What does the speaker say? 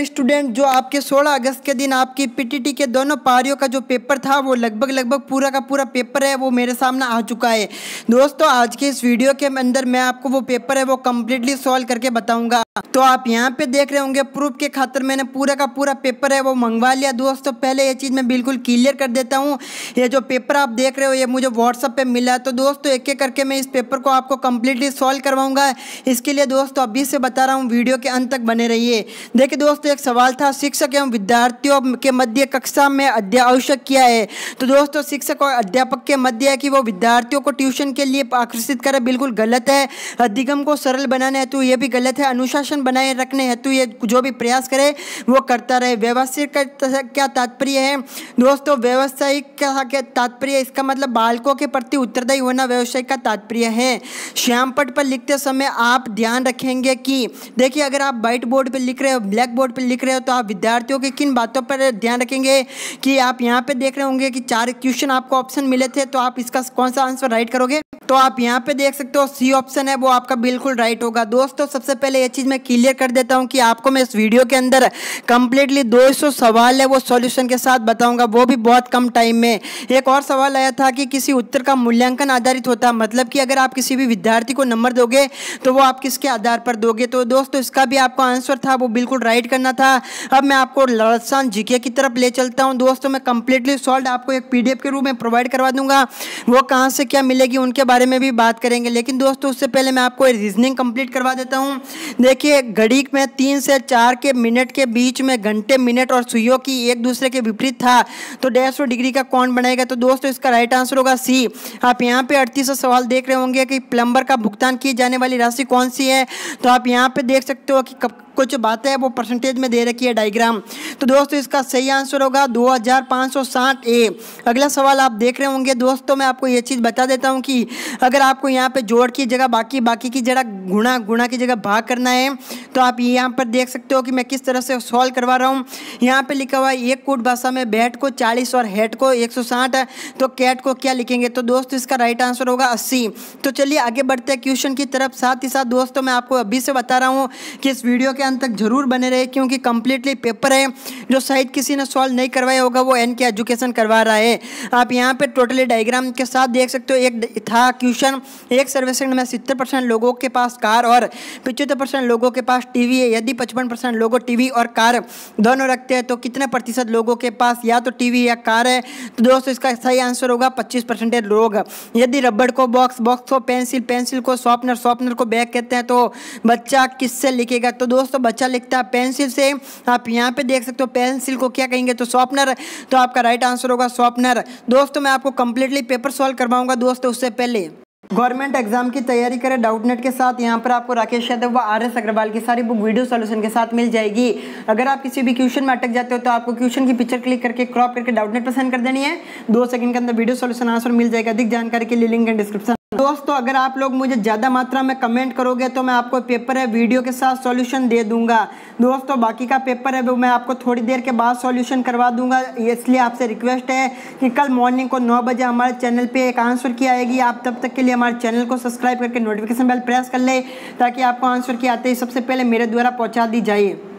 Student जो आपके 16 अगस्त के दिन आपकी पीटीटी के दोनों पारियों का जो पेपर था वो लगभग पूरा का पूरा पेपर है वो मेरे सामने आ चुका है। दोस्तों आज के इस वीडियो के अंदर मैं आपको वो पेपर है वो कम्प्लीटली सॉल्व करके बताऊंगा। तो आप यहाँ पे देख रहे होंगे प्रूफ के खातिर मैंने पूरा का पूरा पेपर है वो मंगवा लिया। दोस्तों पहले ये चीज़ मैं बिल्कुल क्लियर कर देता हूँ, ये जो पेपर आप देख रहे हो ये मुझे व्हाट्सअप पे मिला। तो दोस्तों एक एक करके मैं इस पेपर को आपको कम्प्लीटली सॉल्व करवाऊंगा। इसके लिए दोस्तों अभी से बता रहा हूँ, वीडियो के अंत तक बने रहिए। देखिए दोस्तों एक सवाल था, शिक्षक एवं विद्यार्थियों के मध्य कक्षा में अत्यावश्यक किया है। तो दोस्तों शिक्षक और अध्यापक के मध्य है कि वो विद्यार्थियों को ट्यूशन के लिए आकर्षित करें, बिल्कुल गलत है। अधिगम को सरल बनाने हेतु ये भी गलत है। अनुशासन बनाए रखने हेतु ये जो भी प्रयास करे वो करता रहे। व्यावसायिक का क्या तात्पर्य है दोस्तों, व्यावसायिक का तात्पर्य इसका मतलब बालकों के प्रति उत्तरदायी होना व्यावसायिक का तात्पर्य है। श्यामपट पर लिखते समय आप ध्यान रखेंगे कि देखिए अगर आप व्हाइट बोर्ड पर लिख रहे हो, ब्लैक बोर्ड पर लिख रहे हो तो आप विद्यार्थियों के किन बातों पर ध्यान रखेंगे कि आप यहाँ पे देख रहे होंगे कि 4 क्वेश्चन आपको ऑप्शन मिले थे तो आप इसका कौन सा आंसर राइट करोगे। तो आप यहाँ पे देख सकते हो सी ऑप्शन है वो आपका बिल्कुल राइट होगा। दोस्तों सबसे पहले ये चीज़ मैं क्लियर कर देता हूँ कि आपको मैं इस वीडियो के अंदर कंप्लीटली 200 सवाल है वो सॉल्यूशन के साथ बताऊंगा, वो भी बहुत कम टाइम में। एक और सवाल आया था कि किसी उत्तर का मूल्यांकन आधारित होता, मतलब कि अगर आप किसी भी विद्यार्थी को नंबर दोगे तो वो आप किसके आधार पर दोगे। तो दोस्तों इसका भी आपका आंसर था वो बिल्कुल राइट करना था। अब मैं आपको लड़सान जीके की तरफ ले चलता हूँ। दोस्तों मैं कंप्लीटली सॉल्व आपको एक पीडीएफ के रूप में प्रोवाइड करवा दूंगा, वो कहाँ से क्या मिलेगी उनके बारे में भी बात करेंगे। लेकिन दोस्तों उससे पहले मैं आपको रीजनिंग कंप्लीट करवा देता हूं। देखिए घड़ी में 3 से 4 के मिनट के बीच में घंटे मिनट और सुइयों की एक दूसरे के विपरीत था तो 150 डिग्री का कौन बनाएगा। तो दोस्तों इसका राइट आंसर होगा सी। आप यहां पे 38 सवाल देख रहे होंगे कि प्लम्बर का भुगतान की जाने वाली राशि कौन सी है। तो आप यहाँ पे देख सकते हो कि कुछ बातें हैं वो परसेंटेज में दे रखी है डायग्राम। तो दोस्तों इसका सही आंसर होगा 2560 ए। अगला सवाल आप देख रहे होंगे दोस्तों, मैं आपको ये चीज़ बता देता हूँ कि अगर आपको यहाँ पे जोड़ की जगह बाकी की जगह गुणा की जगह भाग करना है तो आप यहाँ पर देख सकते हो कि मैं किस तरह से सॉल्व करवा रहा हूँ। यहाँ पर लिखा हुआ है एक कोट भाषा में बैट को 40 और हेड को 160 है तो कैट को क्या लिखेंगे। तो दोस्तों इसका राइट आंसर होगा 80। तो चलिए आगे बढ़ते हैं क्वेश्चन की तरफ। साथ ही साथ दोस्तों मैं आपको अभी से बता रहा हूँ कि इस वीडियो अंत तक जरूर बने रहे क्योंकि कंप्लीटली पेपर है। जो शायद किसी ने सॉल्व नहीं करवाया होगा वो एन के एजुकेशन करवा रहा है। आप यहाँ पे टोटली डायग्राम के साथ देख सकते हो। एक था क्वेश्चन, एक सर्वेक्षण में 70% लोगों के पास कार और 75% लोगों के पास टीवी है। यदि 55% लोगों टीवी और कार दोनों रखते हैं तो कितने प्रतिशत लोगों के पास या तो टीवी या कार है। तो दोस्तों इसका सही आंसर होगा 25% लोग। यदि रबड़ को बॉक्स, बॉक्स को पेंसिल, पेंसिल को शॉर्पनर, शॉर्पनर को बैग कहते हैं तो बच्चा किससे लिखेगा। तो दोस्तों बच्चा लिखता है पेंसिल से। आप यहाँ पे देख सकते हो पेंसिल को क्या कहेंगे तो शॉर्पनर। तो आपका राइट आंसर होगा शॉर्पनर। दोस्तों मैं आपको कंप्लीटली पेपर सॉल्व करवाऊंगा। दोस्तों उससे पहले गवर्नमेंट एग्जाम की तैयारी करें डाउटनेट के साथ। यहाँ पर आपको राकेश यादव व आरएस अग्रवाल की सारी बुक वीडियो सॉल्यूशन के साथ मिल जाएगी। अगर आप किसी भी क्वेश्चन में अटक जाते हो तो आपको क्वेश्चन की पिक्चर क्लिक करके क्रॉप करके डाउटनेट पर सेंड कर देनी है। 2 सेकंड के अंदर वीडियो सॉल्यूशन आंसर मिल जाएगा। अधिक जानकारी के लिए लिंक एंड डिस्क्रिप्शन। दोस्तों अगर आप लोग मुझे ज़्यादा मात्रा में कमेंट करोगे तो मैं आपको पेपर है वीडियो के साथ सॉल्यूशन दे दूंगा। दोस्तों बाकी का पेपर है वो मैं आपको थोड़ी देर के बाद सॉल्यूशन करवा दूंगा। इसलिए आपसे रिक्वेस्ट है कि कल मॉर्निंग को 9 बजे हमारे चैनल पे एक आंसर की आएगी। आप तब तक के लिए हमारे चैनल को सब्सक्राइब करके नोटिफिकेशन बेल प्रेस कर लें ताकि आपको आंसर की आते ही सबसे पहले मेरे द्वारा पहुँचा दी जाए।